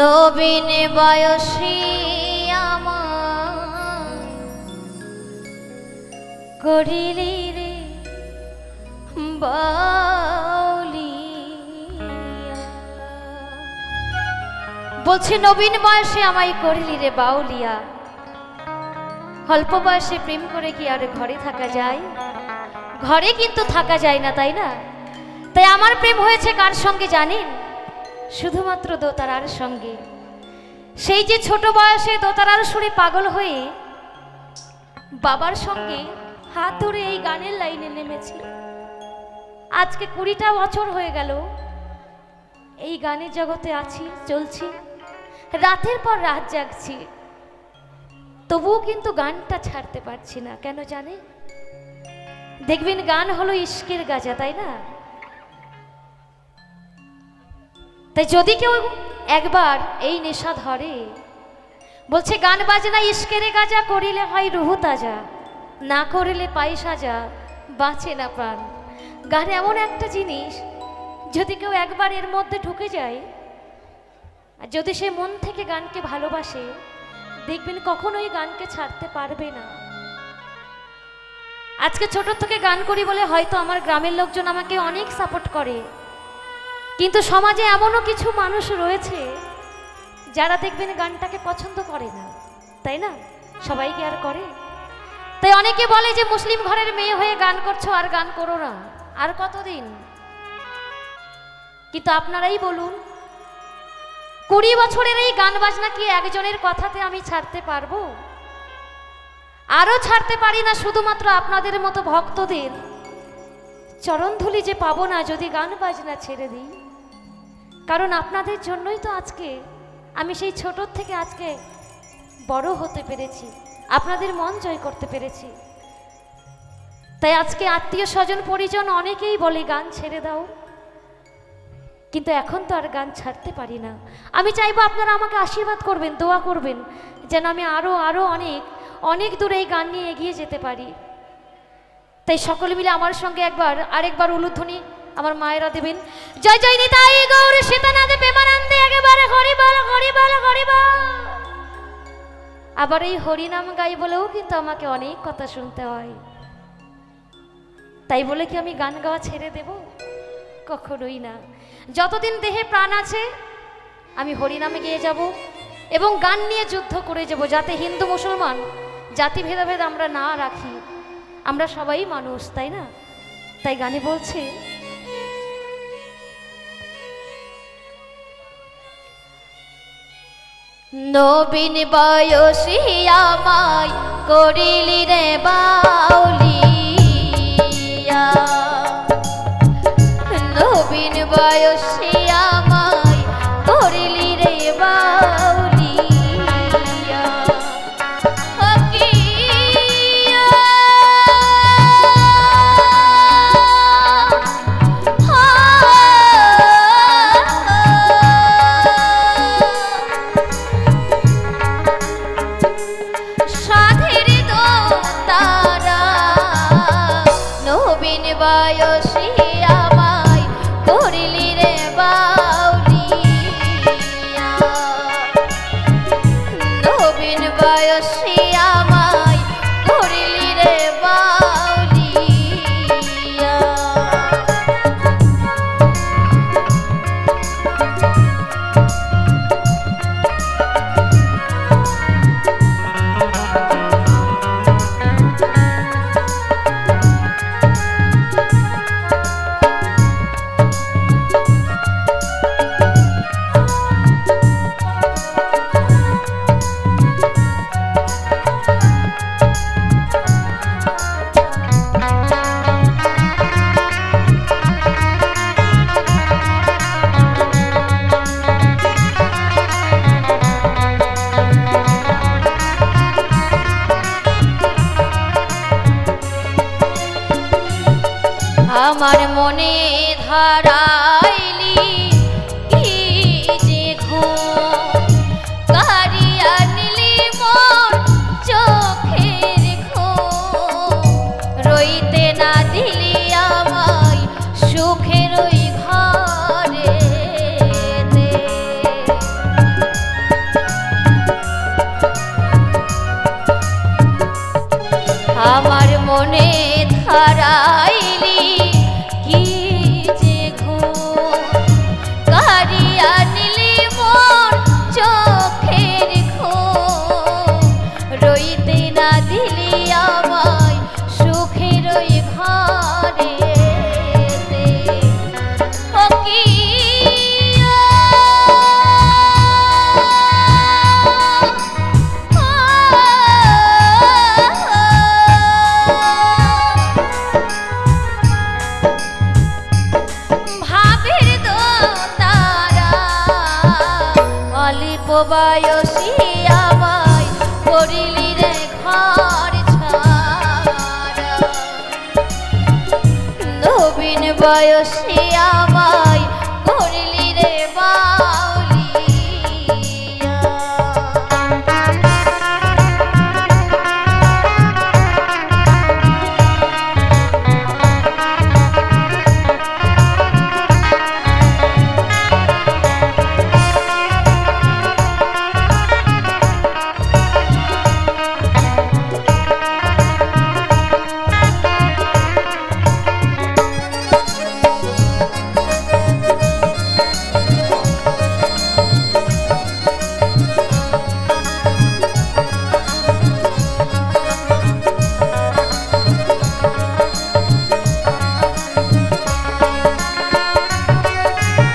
नवीन बयसी करिली रे बोलछे नवीन बयसे आमाय करिली रे बाउलिया। अल्प बयसे प्रेम करे कि आर घरे थाका जाय? घरे किन्तु थाका जाय ना, ताई ना? ताई आमार प्रेम होयेछे कार संगे जानेन? शुधुमात्र दोतारार संगे। सेई जे छोट बयसे दोतारार सुरे पागल हये बाबार संगे हाथ धरे एई गानेर लाइने नेमेछि। आजके 20टा बछर हये गेल एई गानेर जगते आछि, चलछि, रातेर पर रात जागछि, तबुओ किन्तु गानटा छाड़ते पारछि ना। केन जानेन? देखबेन गान हलो इश्केर गाजा, ताई ना? ताई जदि केउ एकबार एई नेशा धरे बोलछे गान बाजना इश्केरे गाजा करिले हय रूह ताजा ना करिले पाई साजा बाँचे ना प्राण। गान एमन एकटा जिनिस जदि केउ एकबार एर मध्ये ढुके जाए आर जदि से मन थेके गानके भालोबासे देखबेन कखनोई गानके छाड़ते पारबे ना। आजके छोट थेके गान करी बोले हयतो आमार ग्रामेर लोकजन आमाके अनेक सापोर्ट करे, किन्तु समाजे एमनो किछु मानुष रयेछे जारा देखबेन गानटाके पछन्द करे ना, ताई ना? सबाई कि आर करे? ताई अनेके बोले जे मुस्लिम घरेर मेये हये गान करछो आर गान करो ना, आर कतदिन? किन्तु आपनाराई बोलुन 20 बछरेर एई गान बाजना कि एकजनेर कथाते आमि छाड़ते पारबो? आरो छाड़ते पारि ना शुधुमात्र आपनादेर मतो भक्तदेर चरणधूलि जे पाबो ना जदि गान बाजना छेड़े दिई। कारण आपनादेर जन्यई तो आजके आमी सेई छोटो थेके आजके बड़ो होते पेरेছি, आपनादेर मन जय करते पेरेছি। তাই আজকে आत्मीय स्वजन परिजन अनेकेई बोले गान छेड़े दाओ, किन्तु एखन तो आर गान छाड़ते पारि ना। आमी चाइबो आपनारा आमाके आशीर्वाद करबेन, दोया करबेन जेन आमी आरो आरो अनेक अनेक दूर एई गान निये एगिये जेते पारि। ताई सकले मिले आमार संगे एकबार आरेकबार उलुध्वनि আমার মায়েরা দেবেন। জয় জয় নিতাই গৌর সীতানাথ প্রেমানন্দে একেবারে হরি বল হরি বল হরি বল। আবার এই হরি নাম গাই বলেও কিন্তু আমাকে অনেক কথা শুনতে হয়। তাই বলে কি আমি গান গাওয়া ছেড়ে দেব? কখনোই না। যতদিন দেহে প্রাণ আছে আমি হরি নামে গিয়ে যাব এবং গান নিয়ে যুদ্ধ করে যাব, যাতে হিন্দু মুসলমান জাতি ভেদাভেদ আমরা না রাখি। আমরা সবাই মানুষ, তাই না? তাই গানে বলছে नवीन बयसी आमाय करिली रे बाउलिया। नवीन बयसी आमाय करिली रे बाउलिया। साधेर दो तारा মনে ধরাইলি কি যে ঘুম কারিয়া নিলি মোর চোখের ঘুম রইতে না দিলি আমায় সুখের ওই ঘরেতে। আমার মনে ধরাইলি বয়সী আমায় করিলি রে ঘর ছাড়া নবীন বয়সী আমায় করিলি রে বাউলিয়া।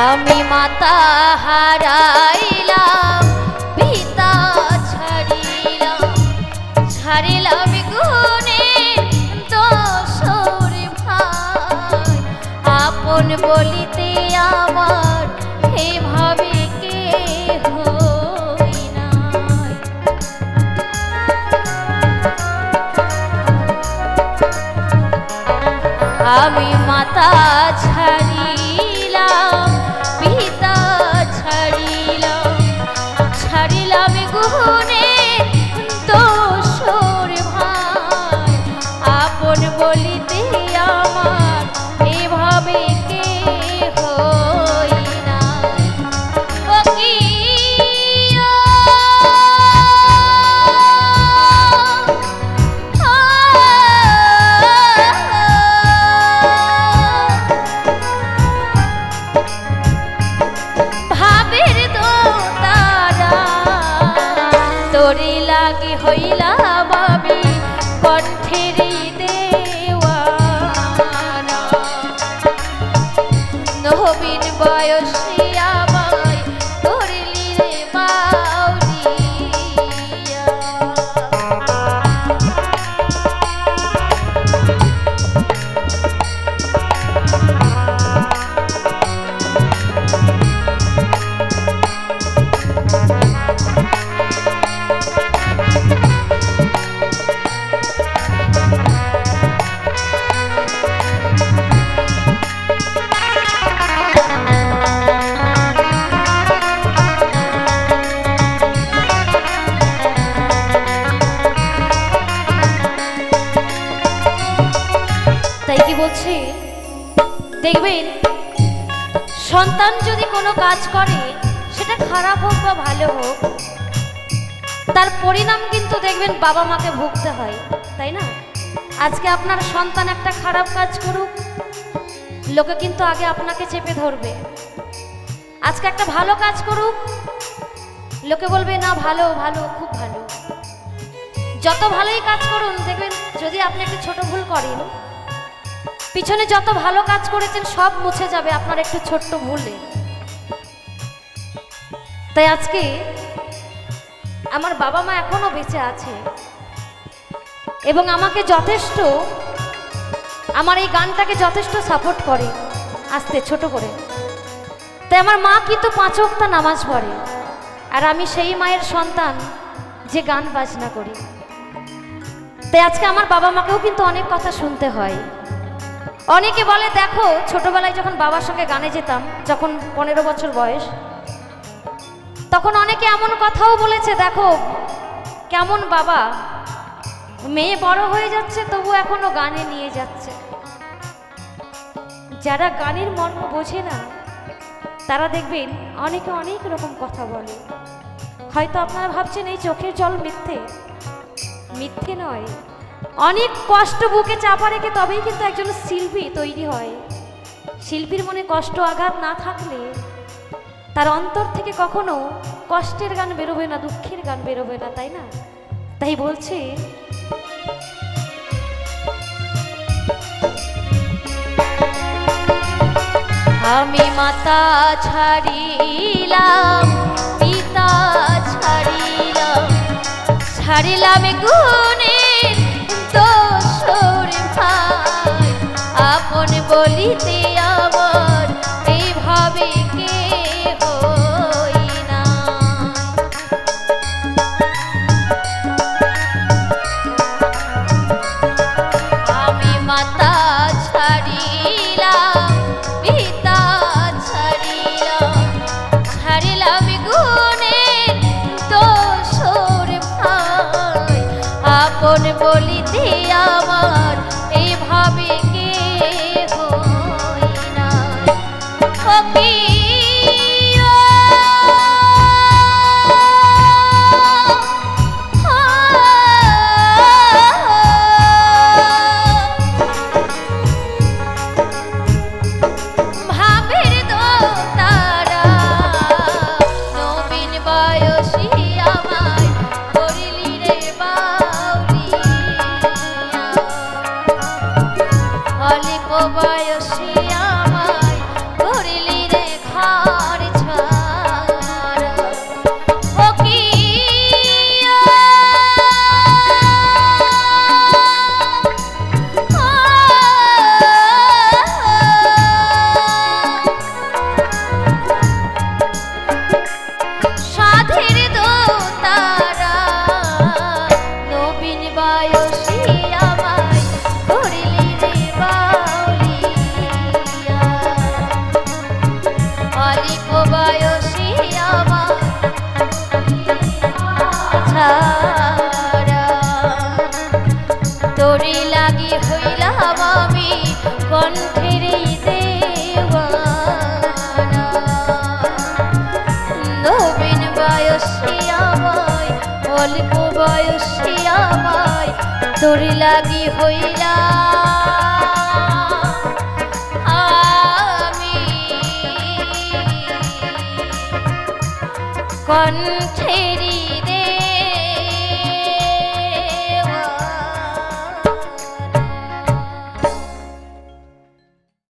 আমি মাতা হারাইলাম পিতা ছাড়িলাম ছাড়িলাম গুণে দোষর ভাই আপন বলিতে আমার এভাবে কে হই নাই। আমি মাতা ছাড়িলাম গুণে দোষর ভাই আপন বলিতে আমার এভাবে কে হই নাই। ভাবের তো তোরে লাগি হইলা বাবি কণ্ঠের দেওয়ানা নবীন বয়সী আমায় করিলি রে বাউলিয়া। বলছি দেখবেন সন্তান যদি কোনো কাজ করে সেটা খারাপ হোক বা ভালো হোক তার পরিণাম কিন্তু দেখবেন বাবা মাকে ভুগতে হয়, তাই না? আজকে আপনার সন্তান একটা খারাপ কাজ করুক লোকে কিন্তু আগে আপনাকে চেপে ধরবে, আজকে একটা ভালো কাজ করুক লোকে বলবে না ভালো ভালো খুব ভালো। যত ভালোই কাজ করুন দেখবেন যদি আপনি একটা ছোট ভুল করেন পিছনে যত ভালো কাজ করেছেন সব মুছে যাবে আপনার একটু ছোট্ট ভুলে। তাই আজকে আমার বাবা মা এখনো বেঁচে আছে এবং আমাকে যথেষ্ট আমার এই গানটাকে যথেষ্ট সাপোর্ট করে আস্তে ছোট করে। তাই আমার মা কিন্তু 5 ওয়াক্ত নামাজ পড়ে আর আমি সেই মায়ের সন্তান যে গান বাজনা করি। তাই আজকে আমার বাবা মাকেও কিন্তু অনেক কথা শুনতে হয়। अनेके बोले देखो छोटोबेलाय जखन बाबार संगे गाने जेताम जखन 15 बछर बयस तखन अनेके एमन कथाओ बोलेछे देखो केमन बाबा मेये बड़ हये जाच्छे तबु एखनो गाने निये जाच्छे। जारा गानेर मर्म बोझे ना तारा देखबेन अनेके अनेक रकम कथा बोले हयतो आपनारा भाबछेन एई चोखेर जल मिथ्ये मिथ्ये नय अनेक कष्ट बुके चापा रेखे तबेई किन्तु एकजन शिल्पी तैरी हय। शिल्पीर मने कष्ट आघात ना थाकले तार अंतर थेके कखनो कष्टेर गान बेरोबे ना दुःखेर गान बेरोबे ना ताई ना ताई बोलछे आमी माता छाड़िलाम पिता छाड़िलाम छाड़िलाम गुणे আপন বলিতে আমার এইভাবে কে হই না আমি মাতা ছাড়িলাম পিতা ছাড়িলাম ছাড়িলাম গুণের দোষের ভাই আপন বলিতে আমার এইভাবে তোর লাগি হইলা আমি কণ্ঠের